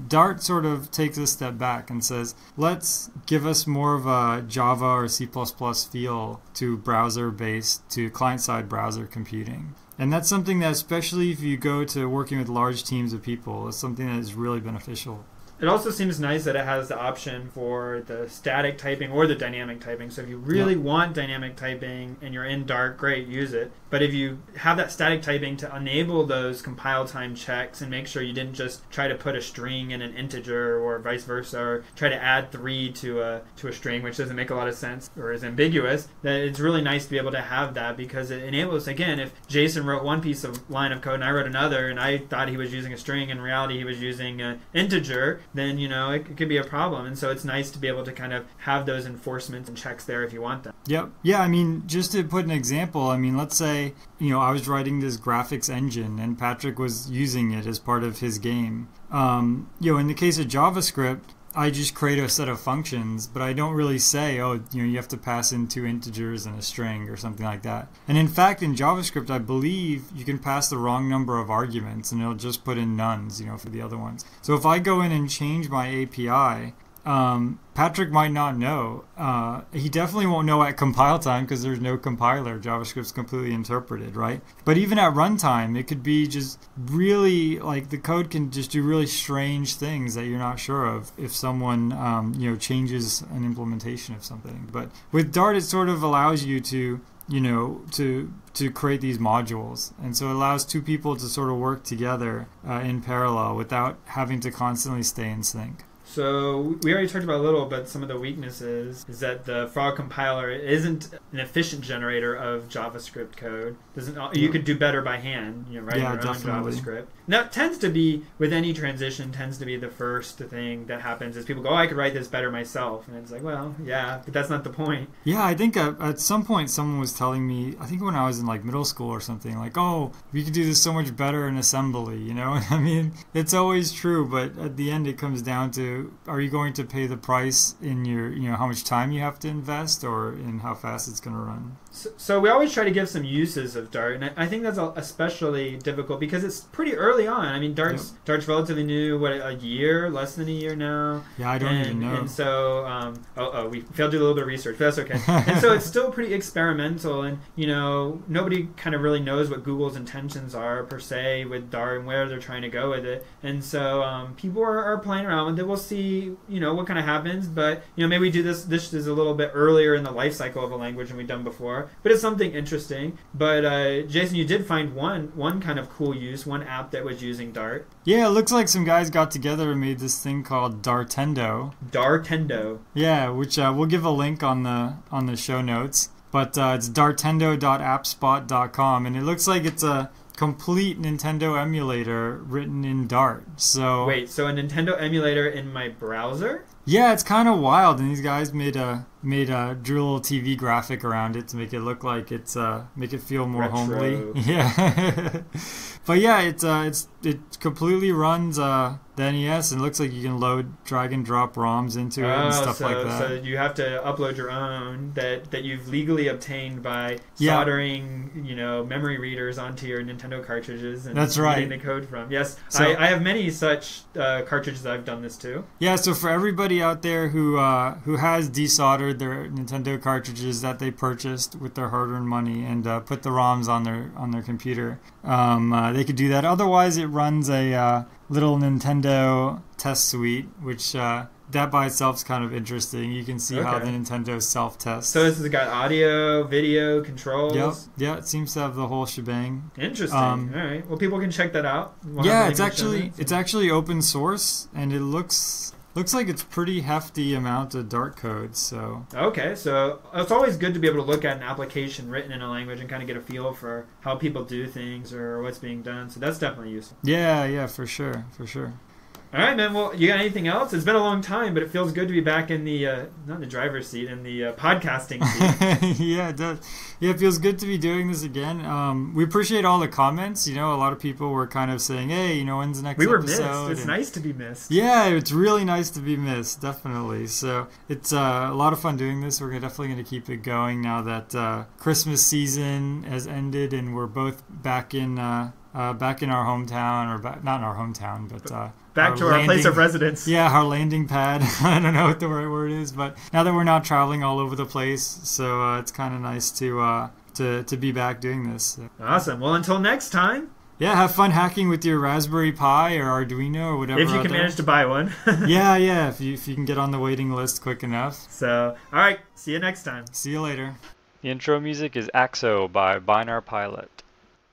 Dart sort of takes a step back and says, let's give us more of a Java or C++ feel to browser-based, to client-side browser computing. And that's something that, especially if you go to working with large teams of people, is something that is really beneficial. It also seems nice that it has the option for the static typing or the dynamic typing. So if you really want dynamic typing and you're in Dart, great, use it. But if you have that static typing to enable those compile time checks and make sure you didn't just try to put a string in an integer or vice versa, or try to add 3 to a string, which doesn't make a lot of sense or is ambiguous, that it's really nice to be able to have that because it enables, again, if Jason wrote one piece of line of code and I wrote another and I thought he was using a string, in reality he was using an integer, then it could be a problem. And so it's nice to be able to kind of have those enforcements and checks there if you want them. Yep. Yeah, I mean, just to put an example, I mean, let's say, I was writing this graphics engine and Patrick was using it as part of his game. In the case of JavaScript, I just create a set of functions, but I don't really say, you have to pass in 2 integers and a string or something like that. And in fact, in JavaScript, I believe you can pass the wrong number of arguments and it'll just put in nones, for the other ones. So if I go in and change my API, Patrick might not know. He definitely won't know at compile time because there's no compiler. JavaScript's completely interpreted, right? But even at runtime, it could be just really like the code can just do really strange things that you're not sure of if someone changes an implementation of something. But with Dart, it sort of allows you to to create these modules, and so it allows 2 people to sort of work together in parallel without having to constantly stay in sync. So we already talked about a little, but some of the weaknesses is that the Frog compiler isn't an efficient generator of JavaScript code. You could do better by hand, writing your own JavaScript. Now, it tends to be, with any transition, tends to be the first thing that happens is people go, oh, I could write this better myself. And it's like, well, yeah, but that's not the point. Yeah, I think at some point someone was telling me, I think when I was in like middle school or something, like, oh, we could do this so much better in assembly, you know? I mean, it's always true, but at the end it comes down to, are you going to pay the price in your, you know, how much time you have to invest or in how fast it's going to run? So we always try to give some uses of Dart, and I think that's especially difficult because it's pretty early on. I mean, Dart's relatively new, what, a year, less than a year now? Yeah, I don't even know. And so, we failed to do a little bit of research, but that's okay. And so it's still pretty experimental, and, you know, nobody kind of really knows what Google's intentions are, per se, with Dart and where they're trying to go with it. And so people are playing around with it. We'll see, you know, what kind of happens, but, you know, maybe we do this is a little bit earlier in the life cycle of a language than we've done before, but it's something interesting. But Jason, you did find one kind of cool use, one app that was using Dart. Yeah, it looks like some guys got together and made this thing called Dartendo. Dartendo. Yeah, which we'll give a link on the show notes. But it's dartendo.appspot.com, and it looks like it's a complete Nintendo emulator written in Dart. So wait, so a Nintendo emulator in my browser? Yeah, it's kind of wild, and these guys drew a little TV graphic around it to make it look like it's make it feel more retro, homely. Yeah, but yeah, it completely runs the NES, and it looks like you can load drag and drop ROMs into it and stuff like that. So you have to upload your own that you've legally obtained by soldering, you know, memory readers onto your Nintendo cartridges and reading the code from. Yes, so, I have many such cartridges that I've done this too. Yeah, so for everybody out there who has desoldered their Nintendo cartridges that they purchased with their hard-earned money and put the ROMs on their computer, they could do that. Otherwise, it runs a little Nintendo test suite, which that by itself is kind of interesting. You can see how the Nintendo self-tests. So this has got audio, video, controls. Yep. Yeah, it seems to have the whole shebang. Interesting. All right. Well, people can check that out. Yeah, it's actually open source, and it looks like it's pretty hefty amount of Dart code, so... Okay, so it's always good to be able to look at an application written in a language and kind of get a feel for how people do things or what's being done, so that's definitely useful. Yeah, for sure. All right, man. Well, you got anything else? It's been a long time, but it feels good to be back in the, not in the driver's seat, in the podcasting seat. Yeah, it does. Yeah, it feels good to be doing this again. We appreciate all the comments. You know, a lot of people were kind of saying, hey, you know, when's the next episode? We were missed. It's nice to be missed. Yeah, it's really nice to be missed, definitely. So it's a lot of fun doing this. We're definitely going to keep it going now that Christmas season has ended and we're both back in our hometown, or not in our hometown, but... Back to our place of residence. Yeah, our landing pad. I don't know what the right word is, but now that we're not traveling all over the place, so it's kind of nice to be back doing this. So. Awesome. Well, until next time. Yeah, have fun hacking with your Raspberry Pi or Arduino or whatever. If you can manage to buy one. Yeah, if you can get on the waiting list quick enough. So, all right, see you next time. See you later. The intro music is Axo by Binar Pilot.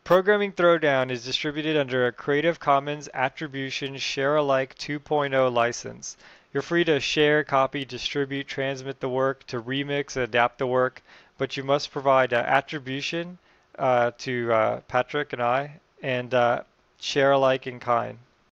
Programming Throwdown is distributed under a Creative Commons Attribution Share-alike 2.0 license. You're free to share, copy, distribute, transmit the work, to remix, adapt the work, but you must provide attribution to Patrick and I, and share-alike in kind.